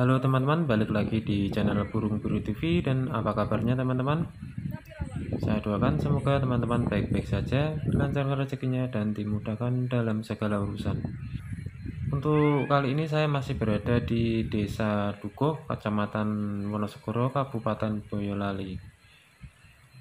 Halo teman-teman, balik lagi di channel Burung Biru TV. Dan apa kabarnya teman-teman? Saya doakan semoga teman-teman baik-baik saja, lancarkan rezekinya dan dimudahkan dalam segala urusan. Untuk kali ini saya masih berada di Desa Dukuh, Kecamatan Wonosegoro, Kabupaten Boyolali.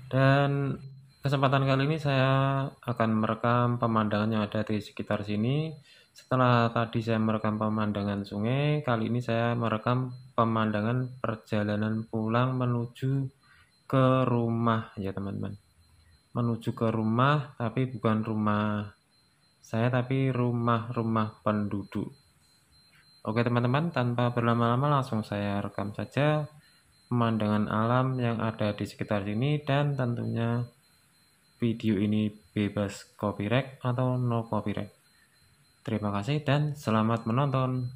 Dan kesempatan kali ini saya akan merekam pemandangan yang ada di sekitar sini. Setelah tadi saya merekam pemandangan sungai, kali ini saya merekam pemandangan perjalanan pulang menuju ke rumah ya teman-teman. Menuju ke rumah, tapi bukan rumah saya, tapi rumah penduduk. Oke teman-teman, tanpa berlama-lama langsung saya rekam saja pemandangan alam yang ada di sekitar sini. Dan tentunya video ini bebas copyright atau no copyright. Terima kasih dan selamat menonton.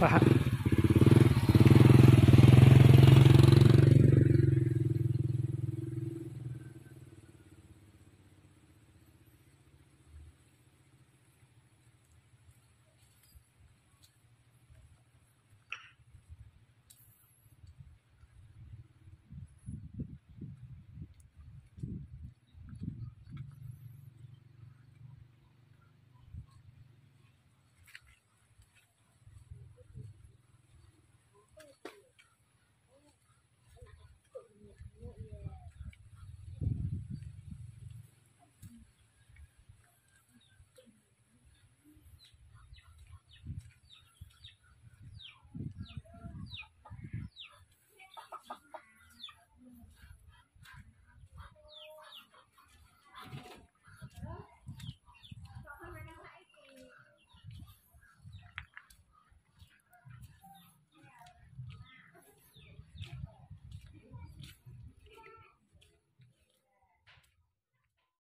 Paham.